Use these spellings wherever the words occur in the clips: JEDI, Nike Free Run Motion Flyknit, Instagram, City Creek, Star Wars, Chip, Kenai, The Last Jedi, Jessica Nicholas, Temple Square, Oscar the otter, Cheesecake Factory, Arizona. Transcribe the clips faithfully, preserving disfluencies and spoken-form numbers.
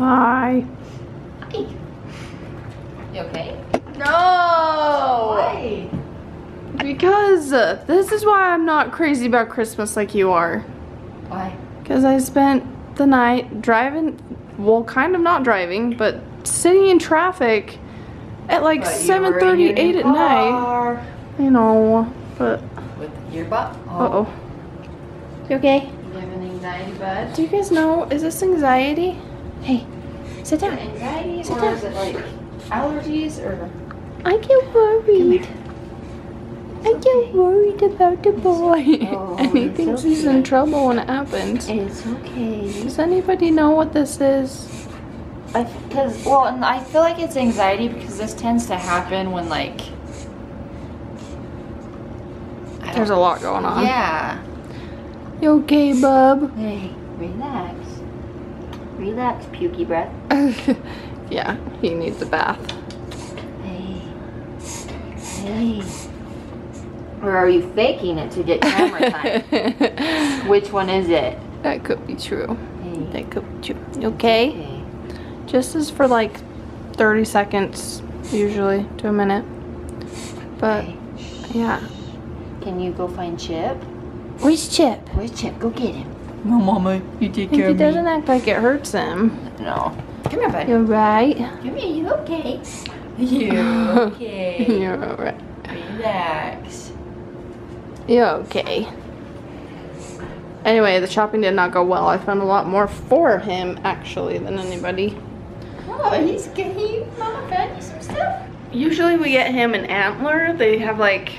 Hi. Hi. You okay? No! Why? Because uh, this is why I'm not crazy about Christmas like you are. Why? Because I spent the night driving, well, kind of not driving, but sitting in traffic at like seven thirty, eight at night. You know, but. With your butt? Uh oh. You okay? You have an anxiety bud? Do you guys know, is this anxiety? Hey, sit down. Anxiety, sit or down. Is it like allergies or? I get worried. I get worried about the boy. Oh, and he thinks he's in trouble when it happens. It's okay. Does anybody know what this is? I because well, and I feel like it's anxiety because this tends to happen when like I there's a lot going on. Yeah. You okay, bub? Hey, relax. Relax, pukey breath. Yeah, he needs a bath. Hey. Hey. Or are you faking it to get camera time? Which one is it? That could be true. Hey. That could be true. You okay? okay? Just as for like thirty seconds, usually, to a minute. But, okay. Yeah. Can you go find Chip? Where's Chip? Where's Chip? Go get him. No, Mama, you take care of me. He doesn't act like it hurts him. No. Come here, buddy. You're right. Come here, you okay? You're okay. You're alright. Relax. You're okay. Anyway, the shopping did not go well. I found a lot more for him, actually, than anybody. Oh, he's good. He, Mama found you some stuff? Usually we get him an antler. They have, like,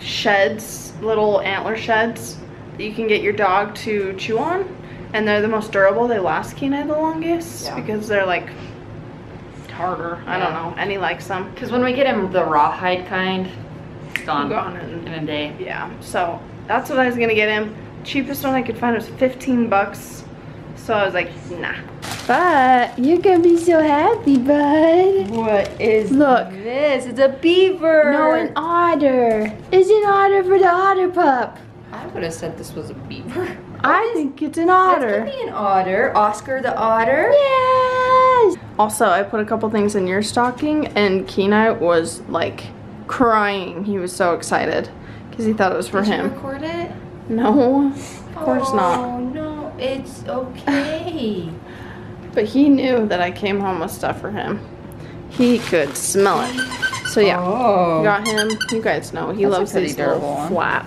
sheds, little antler sheds that you can get your dog to chew on. And they're the most durable. They last Kenai the longest, yeah. Because they're, like, harder. Yeah. I don't know. And he likes them. Because when we get him the rawhide kind, it's gone, gone in, in a day. Yeah. So that's what I was going to get him. Cheapest one I could find was fifteen bucks. So I was like, nah. But you're going to be so happy, bud. What is Look. This? It's a beaver. No, an otter. It's an otter for the otter pup. I would have said this was a beaver. I think it's an otter. It could be an otter. Oscar the otter. Yes! Also, I put a couple things in your stocking, and Kenai was, like, crying. He was so excited, because he thought it was for him. Did you record it? No, of course oh, not. Oh, no, it's okay. But he knew that I came home with stuff for him. He could smell it. So, yeah, oh. Got him. You guys know, he That's loves these little flat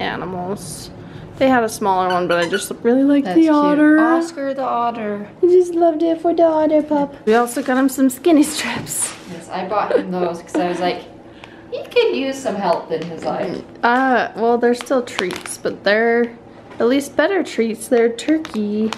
animals. They had a smaller one, but I just really like the otter. Oscar the otter. I just loved it for the otter pup. We also got him some skinny strips. Yes, I bought him those because I was like, he could use some help in his life. Uh, well, they're still treats, but they're at least better treats. They're turkey,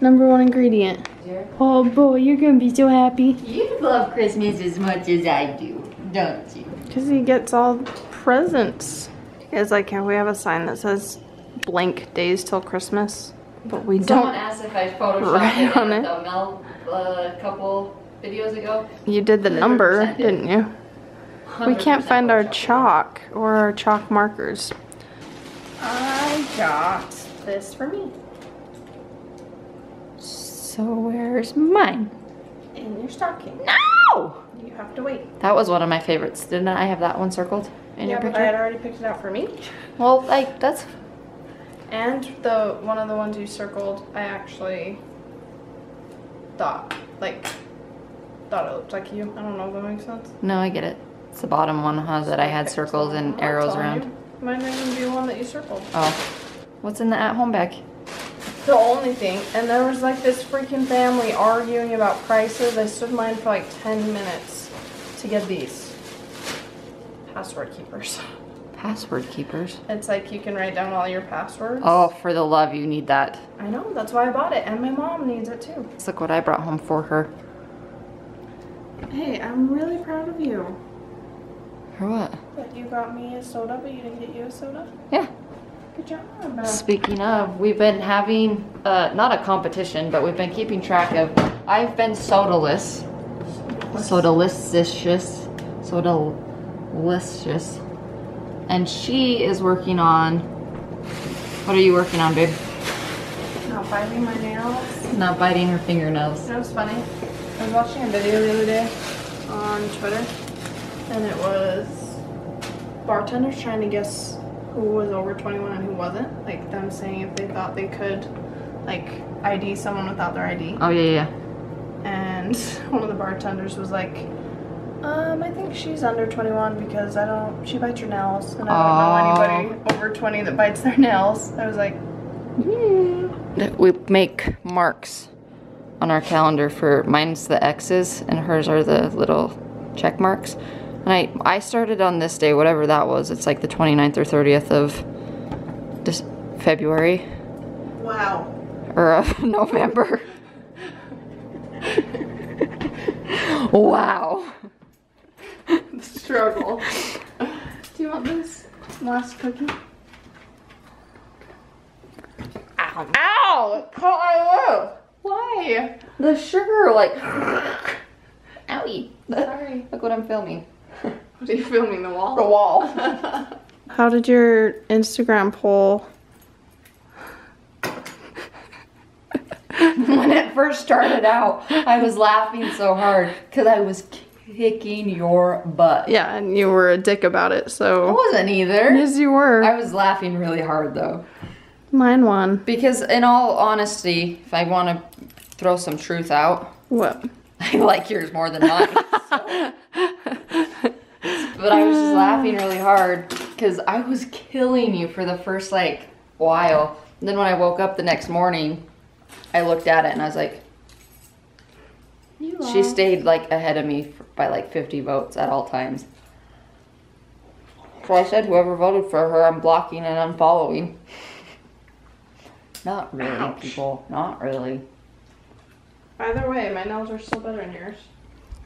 number one ingredient. Sure. Oh boy, you're gonna be so happy. You love Christmas as much as I do, don't you? Because he gets all presents. It's like how we have a sign that says blank days till Christmas, but we Someone don't. Someone asked if I photoshopped right it on it. The Mel a uh, couple videos ago. You did the number, didn't you? We can't find our chalk or our chalk markers. I got this for me. So where's mine? In your stocking. No! You have to wait. That was one of my favorites. Didn't I have that one circled in yeah, your picture? Yeah, I had already picked it out for me. Well, like, that's... And the one of the ones you circled, I actually thought, like, thought it looked like you. I don't know if that makes sense. No, I get it. It's the bottom one, huh, that I had circled and arrows around. You. Mine didn't be the one that you circled. Oh. What's in the at-home bag? The only thing. And there was, like, this freaking family arguing about prices. I stood mine for, like, ten minutes to get these. Password keepers. Password keepers. It's like you can write down all your passwords. Oh, for the love, you need that. I know, that's why I bought it, and my mom needs it too. Let's look what I brought home for her. Hey, I'm really proud of you. For what? That you got me a soda, but you didn't get you a soda? Yeah. Good job. Speaking of, we've been having, uh, not a competition, but we've been keeping track of, I've been sodaless. Sodalicious. Sodalicious. And she is working on, what are you working on, babe? Not not biting my nails. Not biting her fingernails. That was funny. I was watching a video the other day on Twitter, and it was bartenders trying to guess who was over twenty-one and who wasn't. Like them saying if they thought they could, like, I D someone without their I D. Oh, yeah, yeah. And one of the bartenders was like, um, I think she's under twenty-one because I don't, she bites her nails. And I don't oh. know anybody over twenty that bites their nails. I was like, mm. We make marks on our calendar for, mine's the X's and hers are the little check marks. And I, I started on this day, whatever that was. It's like the twenty-ninth or thirtieth of this February. Wow. Or of November. Wow. The struggle. Do you want this last cookie? Ow. Ow! It caught my lip. Why? The sugar, like. Owie. Sorry. Look what I'm filming. What are you filming? The wall? The wall. How did your Instagram poll? When it first started out, I was laughing so hard because I was kicking your butt. Yeah, and you were a dick about it, so. I wasn't either. Yes, you were. I was laughing really hard, though. Mine won. Because in all honesty, if I want to throw some truth out. What? I like yours more than mine. So. But I was just laughing really hard because I was killing you for the first, like, while. And then when I woke up the next morning, I looked at it and I was like, you she stayed like ahead of me for, by like fifty votes at all times. So I said, whoever voted for her, I'm blocking and unfollowing. Not really, ouch. People. Not really. Either way, my nails are still better than yours.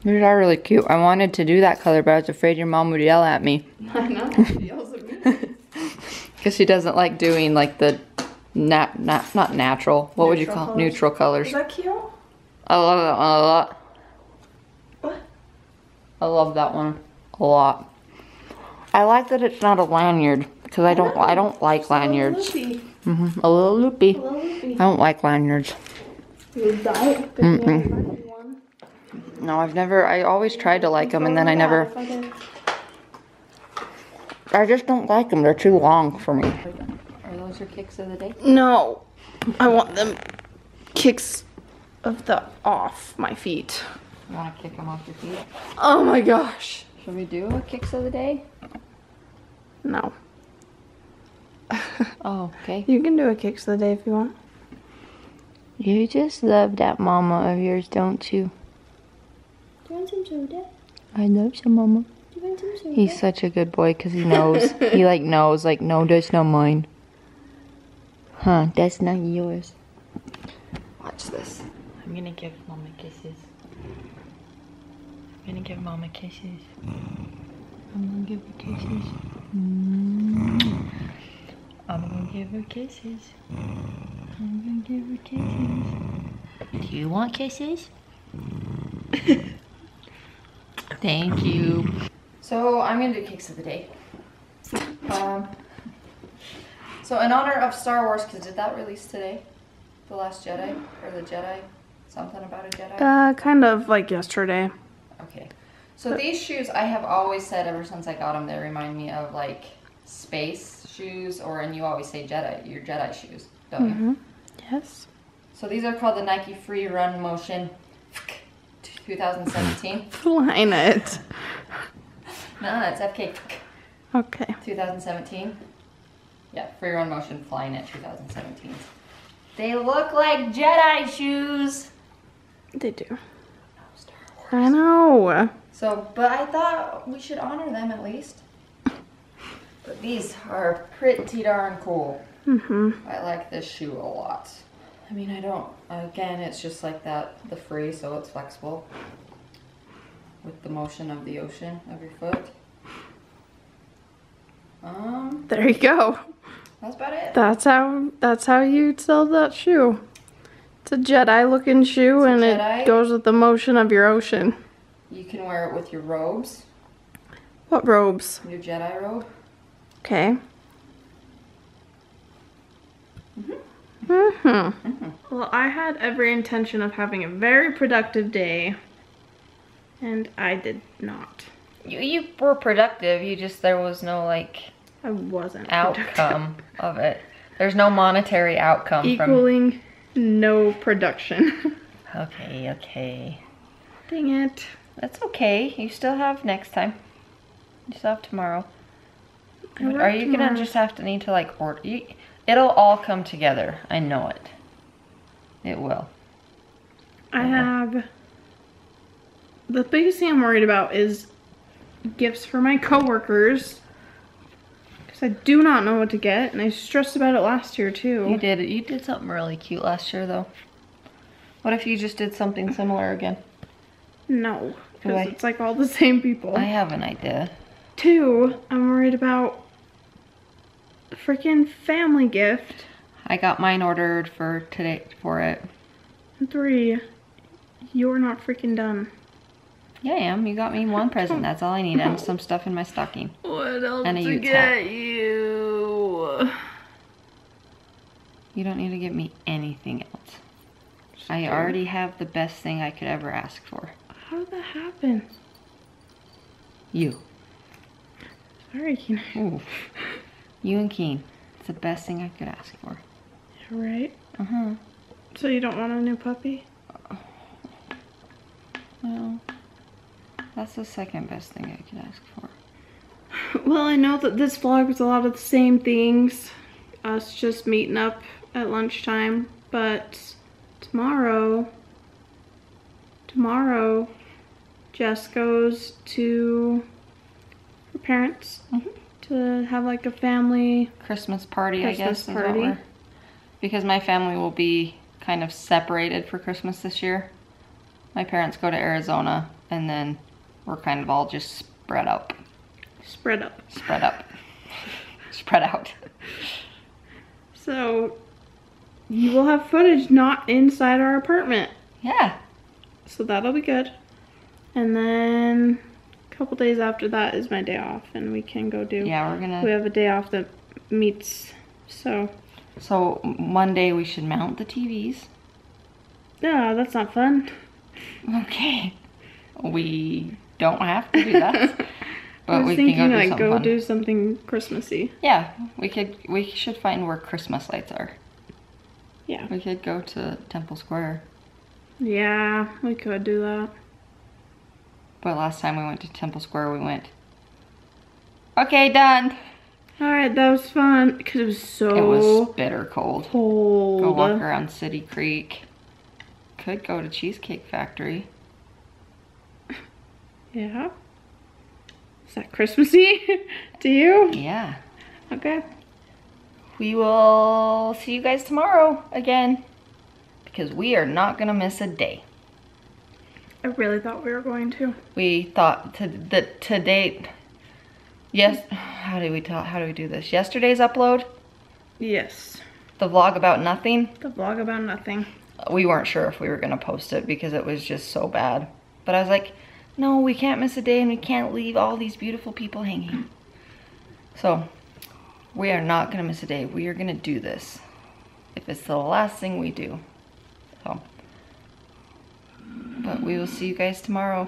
Yours are really cute. I wanted to do that color, but I was afraid your mom would yell at me. I know. She yells at me. Because she doesn't like doing like the Nat, nat, not natural. What neutral would you call colors? Neutral colors? Is that cute? I love that one a lot. What? I love that one a lot. I like that it's not a lanyard because I don't. I don't like it's lanyards. A little loopy. Mm-hmm. A little loopy. A little loopy. I don't like lanyards. You don't. Mm-mm. No, I've never. I always tried to like them, and then I never. I just don't like them. They're too long for me. Those are kicks of the day? No. I want them kicks of the off my feet. You want to kick them off your feet? Oh my gosh. Should we do a kicks of the day? No. Oh, okay. You can do a kicks of the day if you want. You just love that mama of yours, don't you? Do you want some soda? I love some mama. Do you want some soda? He's such a good boy because he knows. He like knows, like, no, that's not mine. Huh, that's not yours. Watch this. I'm gonna give mama kisses. I'm gonna give mama kisses. I'm gonna give her kisses. Mm. I'm gonna give her kisses. I'm gonna give her kisses. Do you want kisses? Thank you. So, I'm gonna do kicks of the day. Um... So in honor of Star Wars, because did that release today? The Last Jedi? Or the Jedi? Something about a Jedi? Uh, kind of like yesterday. Okay. So but these shoes, I have always said ever since I got them, they remind me of like space shoes, or, and you always say Jedi, your Jedi shoes, don't mm-hmm. you? Yes. So these are called the Nike Free Run Motion twenty seventeen. Flyknit. No, it's F K. Okay. twenty seventeen. Yeah, Free Run Motion Flyknit twenty seventeen. They look like Jedi shoes. They do. Oh, Star Wars. I know. So, but I thought we should honor them at least. But these are pretty darn cool. Mm-hmm. I like this shoe a lot. I mean, I don't, again, it's just like that, the free, so it's flexible. With the motion of the ocean of your foot. Um, there you go. That's about it. That's how that's how you sell that shoe. It's a Jedi looking shoe, and Jedi. It goes with the motion of your ocean. You can wear it with your robes. What robes? Your Jedi robe. Okay. Mm-hmm. Mm-hmm. Mm-hmm. Well, I had every intention of having a very productive day, and I did not. You, you were productive, you just, there was no, like... I wasn't outcome productive. Of it. There's no monetary outcome. Equaling from... no production. Okay, okay. Dang it. That's okay. You still have next time. You still have tomorrow. I Are tomorrow. you gonna just have to need to like order? You, it'll all come together. I know it. It will. I, I have... The biggest thing I'm worried about is gifts for my coworkers. Because I do not know what to get. And I stressed about it last year too. You did. You did something really cute last year though. What if you just did something similar again? No, because it's like all the same people. I have an idea. Two, I'm worried about the freaking family gift. I got mine ordered for today for it. And three, you're not freaking done. Yeah, I am. You got me one present. That's all I need. And some stuff in my stocking. What else and a to get hat. you? You don't need to get me anything else. Sure. I already have the best thing I could ever ask for. How did that happen? You. Sorry, Kenai. Ooh. You and Keen. It's the best thing I could ask for. You're right. Uh-huh. So you don't want a new puppy? Well, that's the second best thing I could ask for. Well, I know that this vlog was a lot of the same things. Us just meeting up at lunchtime. But tomorrow... Tomorrow... Jess goes to her parents mm-hmm. to have like a family Christmas party, Christmas I guess. Party. Because my family will be kind of separated for Christmas this year. My parents go to Arizona and then we're kind of all just spread up. Spread up. Spread up. Spread out. So you will have footage not inside our apartment. Yeah. So that'll be good. And then a couple days after that is my day off and we can go do... Yeah, we're gonna... We have a day off that meets, so... So Monday we should mount the T Vs. No, that's not fun. Okay. We don't have to do that. But we thinking, can go do like, something go fun. do something Christmassy. Yeah, we could. We should find where Christmas lights are. Yeah. We could go to Temple Square. Yeah, we could do that. But last time we went to Temple Square, we went, okay, done. All right, that was fun, because it was so... It was bitter cold. Cold. Go walk around City Creek. Could go to Cheesecake Factory. Yeah. Is that Christmassy to you? Yeah. Okay. We will see you guys tomorrow again, because we are not going to miss a day. I really thought we were going to. We thought to the to date. Yes. How do we talk? How do we do this? Yesterday's upload. Yes. The vlog about nothing. The vlog about nothing. We weren't sure if we were gonna post it because it was just so bad. But I was like, no, we can't miss a day and we can't leave all these beautiful people hanging. So we are not gonna miss a day. We are gonna do this. If it's the last thing we do. So. But we will see you guys tomorrow.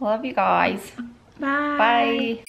Love you guys. Bye. Bye.